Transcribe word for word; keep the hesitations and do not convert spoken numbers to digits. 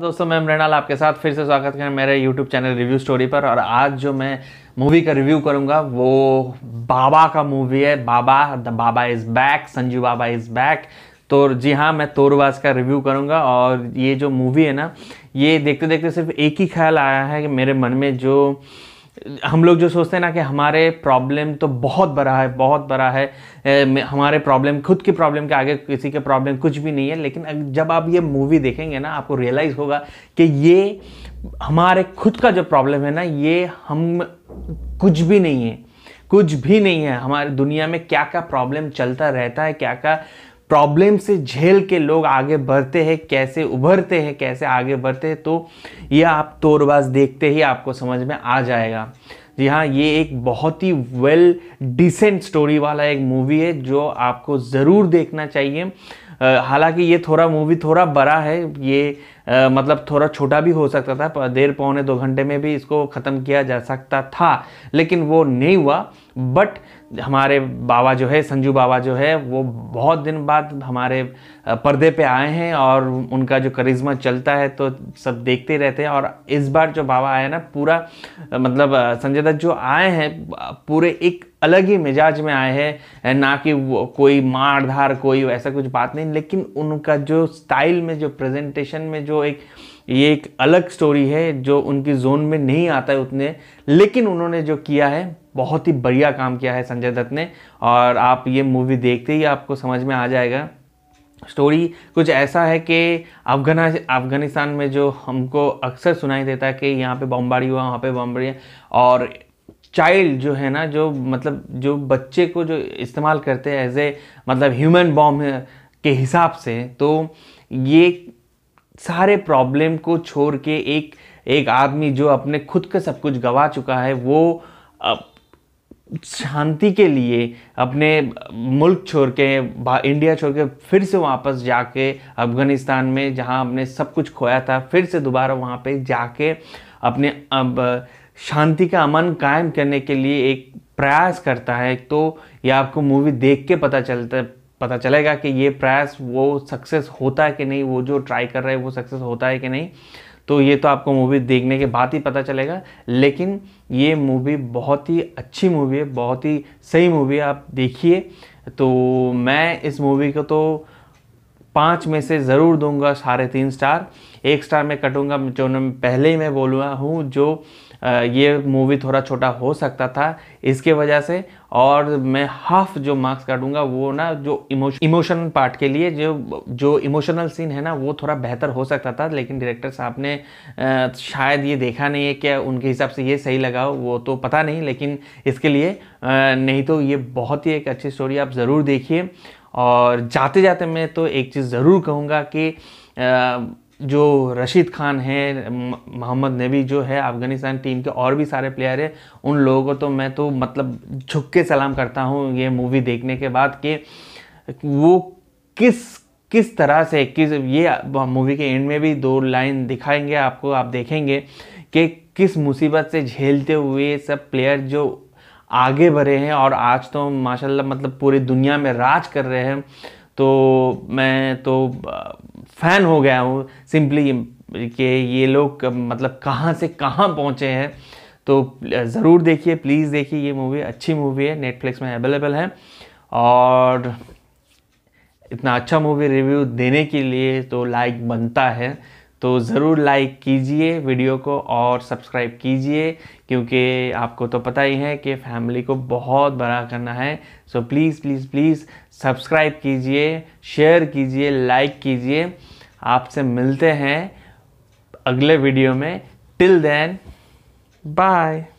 दोस्तों, मैं मृणाल आपके साथ फिर से स्वागत करें मेरे YouTube चैनल रिव्यू स्टोरी पर। और आज जो मैं मूवी का रिव्यू करूंगा वो बाबा का मूवी है। Baba the Baba is back, Sanju Baba is back. तो जी हाँ, मैं तोरबाज़ का रिव्यू करूंगा। और ये जो मूवी है ना, ये देखते देखते सिर्फ एक ही ख्याल आया है कि मेरे मन में, जो हम लोग जो सोचते हैं ना कि हमारे प्रॉब्लम तो बहुत बड़ा है, बहुत बड़ा है, ए, हमारे प्रॉब्लम खुद के प्रॉब्लम के आगे किसी के प्रॉब्लम कुछ भी नहीं है। लेकिन जब आप ये मूवी देखेंगे ना, आपको रियलाइज़ होगा कि ये हमारे खुद का जो प्रॉब्लम है ना, ये हम कुछ भी नहीं है, कुछ भी नहीं है। हमारी दुनिया में क्या क्या प्रॉब्लम चलता रहता है, क्या क्या प्रॉब्लम से झेल के लोग आगे बढ़ते हैं, कैसे उभरते हैं, कैसे आगे बढ़ते हैं। तो ये आप तोरबाज़ देखते ही आपको समझ में आ जाएगा। जी हाँ, ये एक बहुत ही वेल डिसेंट स्टोरी वाला एक मूवी है जो आपको ज़रूर देखना चाहिए। हालांकि ये थोड़ा मूवी थोड़ा बड़ा है, ये आ, मतलब थोड़ा छोटा भी हो सकता था, देर पौने दो घंटे में भी इसको ख़त्म किया जा सकता था, लेकिन वो नहीं हुआ। बट हमारे बाबा जो है, संजू बाबा जो है, वो बहुत दिन बाद हमारे पर्दे पे आए हैं और उनका जो करिश्मा चलता है तो सब देखते रहते हैं। और इस बार जो बाबा आए ना, पूरा मतलब संजय दत्त जो आए हैं पूरे एक अलग ही मिजाज में आए हैं, ना कि वो कोई मार धार कोई ऐसा कुछ बात नहीं, लेकिन उनका जो स्टाइल में, जो प्रेजेंटेशन में, जो एक ये एक अलग स्टोरी है जो उनकी जोन में नहीं आता है उतने, लेकिन उन्होंने जो किया है बहुत ही बढ़िया काम किया है संजय दत्त ने। और आप ये मूवी देखते ही आपको समझ में आ जाएगा। स्टोरी कुछ ऐसा है कि अफगाना अफगानिस्तान में जो हमको अक्सर सुनाई देता है कि यहाँ पे बमबारी हुआ, वहाँ पे बमबारी, और चाइल्ड जो है ना, जो मतलब जो बच्चे को जो इस्तेमाल करते हैं एज ए मतलब ह्यूमन बॉम्ब के हिसाब से, तो ये सारे प्रॉब्लम को छोड़ के एक एक आदमी जो अपने खुद का सब कुछ गंवा चुका है, वो शांति के लिए अपने मुल्क छोड़ के, इंडिया छोड़ के फिर से वापस जाके अफ़गानिस्तान में, जहां हमने सब कुछ खोया था, फिर से दोबारा वहां पे जाके अपने अब शांति का अमन कायम करने के लिए एक प्रयास करता है। तो ये आपको मूवी देख के पता चलता है, पता चलेगा कि ये प्रयास वो सक्सेस होता है कि नहीं, वो जो ट्राई कर रहा है वो सक्सेस होता है कि नहीं। तो ये तो आपको मूवी देखने के बाद ही पता चलेगा। लेकिन ये मूवी बहुत ही अच्छी मूवी है, बहुत ही सही मूवी है, आप देखिए। तो मैं इस मूवी को तो पाँच में से ज़रूर दूंगा, साढ़े तीन स्टार। एक स्टार मैं कटूँगा, जो पहले ही मैं बोलूँगा हूँ, जो ये मूवी थोड़ा छोटा हो सकता था इसके वजह से। और मैं हाफ जो मार्क्स काटूंगा वो ना, जो इमोशन इमोशनल पार्ट के लिए, जो जो इमोशनल सीन है ना, वो थोड़ा बेहतर हो सकता था, लेकिन डायरेक्टर साहब ने आ, शायद ये देखा नहीं है क्या उनके हिसाब से ये सही लगा हो, वो तो पता नहीं, लेकिन इसके लिए आ, नहीं तो ये बहुत ही एक अच्छी स्टोरी, आप ज़रूर देखिए। और जाते जाते मैं तो एक चीज़ ज़रूर कहूँगा कि आ, जो रशीद खान है, मोहम्मद नबी जो है, अफ़गानिस्तान टीम के और भी सारे प्लेयर हैं, उन लोगों को तो मैं तो मतलब झुक के सलाम करता हूँ ये मूवी देखने के बाद, कि वो किस किस तरह से, किस ये मूवी के एंड में भी दो लाइन दिखाएंगे आपको, आप देखेंगे कि किस मुसीबत से झेलते हुए सब प्लेयर जो आगे बढ़े हैं और आज तो माशाल्लाह मतलब पूरी दुनिया में राज कर रहे हैं। तो मैं तो फ़ैन हो गया हूँ सिंपली कि ये लोग मतलब कहाँ से कहाँ पहुँचे हैं। तो ज़रूर देखिए, प्लीज़ देखिए, ये मूवी अच्छी मूवी है, नेटफ्लिक्स में अवेलेबल है। और इतना अच्छा मूवी रिव्यू देने के लिए तो लाइक बनता है, तो ज़रूर लाइक कीजिए वीडियो को और सब्सक्राइब कीजिए, क्योंकि आपको तो पता ही है कि फैमिली को बहुत बड़ा करना है। So please please please subscribe कीजिए, शेयर कीजिए, लाइक कीजिए। आपसे मिलते हैं अगले वीडियो में। Till then, bye.